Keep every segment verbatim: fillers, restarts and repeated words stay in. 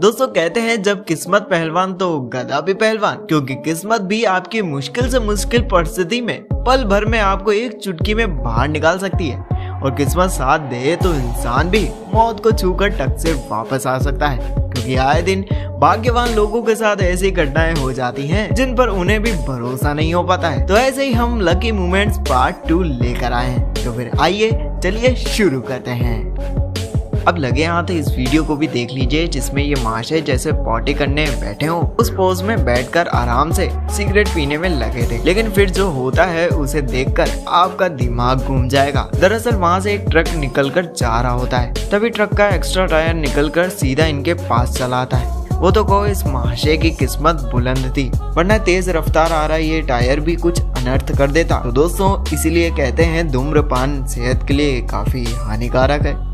दोस्तों कहते हैं जब किस्मत पहलवान तो गधा भी पहलवान, क्योंकि किस्मत भी आपकी मुश्किल से मुश्किल परिस्थिति में पल भर में आपको एक चुटकी में बाहर निकाल सकती है। और किस्मत साथ दे तो इंसान भी मौत को छूकर टक से वापस आ सकता है, क्योंकि आए दिन भाग्यवान लोगों के साथ ऐसी घटनाएं हो जाती हैं जिन पर उन्हें भी भरोसा नहीं हो पाता है। तो ऐसे ही हम लकी मोमेंट्स पार्ट टू लेकर आए हैं, तो फिर आइए चलिए शुरू करते हैं। अब लगे हाथ इस वीडियो को भी देख लीजिए, जिसमें ये महाशय जैसे पॉटी करने बैठे हो उस पोज में बैठकर आराम से सिगरेट पीने में लगे थे, लेकिन फिर जो होता है उसे देखकर आपका दिमाग घूम जाएगा। दरअसल वहाँ से एक ट्रक निकलकर जा रहा होता है, तभी ट्रक का एक्स्ट्रा टायर निकलकर सीधा इनके पास चला आता है। वो तो कहो इस महाशय की किस्मत बुलंद थी, वरना तेज रफ्तार आ रहा ये टायर भी कुछ अनर्थ कर देता। तो दोस्तों इसीलिए कहते हैं धूम्रपान सेहत के लिए काफी हानिकारक है।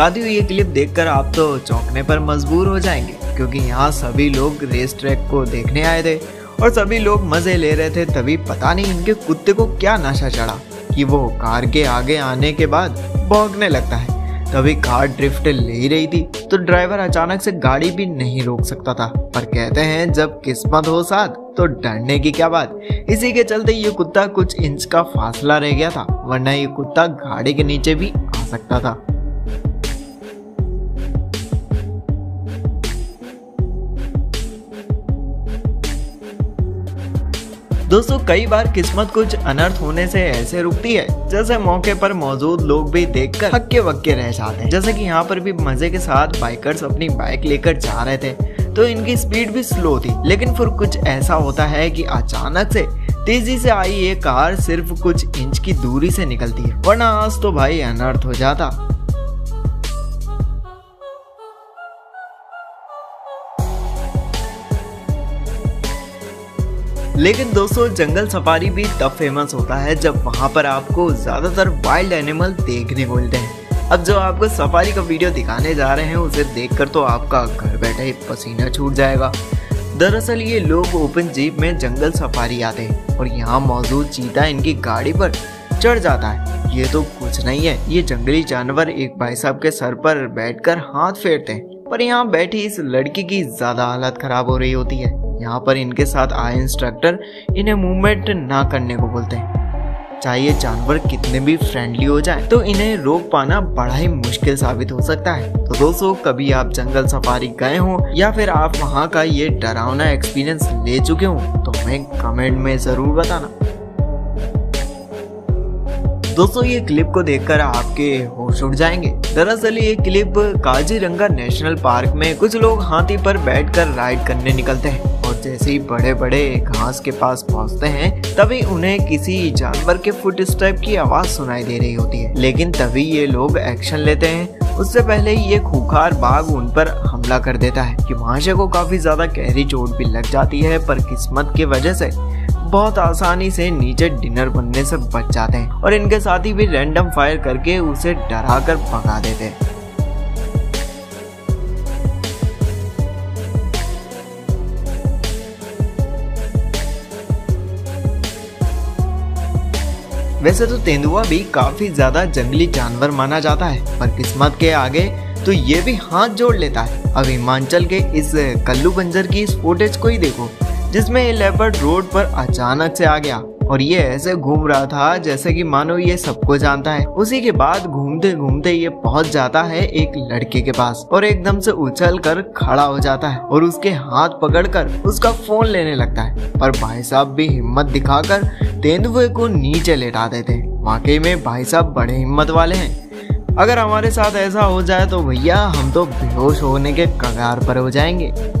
साथियों ये क्लिप देखकर आप तो चौंकने पर मजबूर हो जाएंगे, क्योंकि यहाँ सभी लोग रेस ट्रैक को देखने आए थे और सभी लोग मजे ले रहे थे। तभी पता नहीं इनके कुत्ते को क्या नशा चढ़ा कि वो कार के आगे आने के बाद भौंकने लगता है। तभी कार ड्रिफ्ट ले ही रही थी, तो ड्राइवर अचानक से गाड़ी भी नहीं रोक सकता था। पर कहते हैं जब किस्मत हो साथ तो डरने की क्या बात। इसी के चलते ये कुत्ता कुछ इंच का फासला रह गया था, वरना ये कुत्ता गाड़ी के नीचे भी आ सकता था। दोस्तों कई बार किस्मत कुछ अनर्थ होने से ऐसे रुकती है जैसे मौके पर मौजूद लोग भी देखकर हक्के वक्के रह जाते हैं। जैसे कि यहाँ पर भी मजे के साथ बाइकर्स अपनी बाइक लेकर जा रहे थे, तो इनकी स्पीड भी स्लो थी, लेकिन फिर कुछ ऐसा होता है कि अचानक से तेजी से आई ये कार सिर्फ कुछ इंच की दूरी से निकलती है, वरना आज तो भाई अनर्थ हो जाता। लेकिन दोस्तों जंगल सफारी भी तब फेमस होता है जब वहाँ पर आपको ज्यादातर वाइल्ड एनिमल देखने को मिलते हैं। अब जो आपको सफारी का वीडियो दिखाने जा रहे हैं उसे देखकर तो आपका घर बैठे ही पसीना छूट जाएगा। दरअसल ये लोग ओपन जीप में जंगल सफारी आते हैं और यहाँ मौजूद चीता इनकी गाड़ी पर चढ़ जाता है। ये तो कुछ नहीं है, ये जंगली जानवर एक भाई साहब के सर पर बैठ कर हाथ फेरते हैं, पर यहाँ बैठी इस लड़की की ज्यादा हालत खराब हो रही होती है। यहाँ पर इनके साथ आए इंस्ट्रक्टर इन्हें मूवमेंट ना करने को बोलते हैं। चाहे जानवर कितने भी फ्रेंडली हो जाए तो इन्हें रोक पाना बड़ा ही मुश्किल साबित हो सकता है। तो दोस्तों कभी आप जंगल सफारी गए हो या फिर आप वहाँ का ये डरावना एक्सपीरियंस ले चुके हो तो हमें कमेंट में जरूर बताना। दोस्तों ये क्लिप को देखकर आपके होश उड़ जाएंगे। दरअसल ये क्लिप काजीरंगा नेशनल पार्क में कुछ लोग हाथी पर बैठकर राइड करने निकलते हैं और जैसे ही बड़े बड़े घास के पास पहुंचते हैं तभी उन्हें किसी जानवर के फुटस्टेप की आवाज सुनाई दे रही होती है, लेकिन तभी ये लोग एक्शन लेते हैं उससे पहले ये खूंखार बाघ उन पर हमला कर देता है कि महाशय को काफी ज्यादा गहरी चोट भी लग जाती है, पर किस्मत की वजह से बहुत आसानी से नीचे डिनर बनने से बच जाते हैं और इनके साथी भी रैंडम फायर करके उसे डरा कर भगा देते हैं। वैसे तो तेंदुआ भी काफी ज्यादा जंगली जानवर माना जाता है, पर किस्मत के आगे तो ये भी हाथ जोड़ लेता है। अब हिमाचल के इस कल्लू बंजर की इस फुटेज को ही देखो, जिसमें ये लेपर्ड रोड पर अचानक से आ गया और ये ऐसे घूम रहा था जैसे कि मानो ये सबको जानता है। उसी के बाद घूमते घूमते ये पहुंच जाता है एक लड़के के पास और एकदम से उछलकर खड़ा हो जाता है और उसके हाथ पकड़कर उसका फोन लेने लगता है, पर भाई साहब भी हिम्मत दिखाकर तेंदुए को नीचे लेटा देते हैं। वाकई में भाई साहब बड़े हिम्मत वाले हैं। अगर हमारे साथ ऐसा हो जाए तो भैया हम तो बेहोश होने के कगार पर हो जाएंगे।